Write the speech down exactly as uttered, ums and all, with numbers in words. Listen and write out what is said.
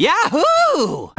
Yahoo!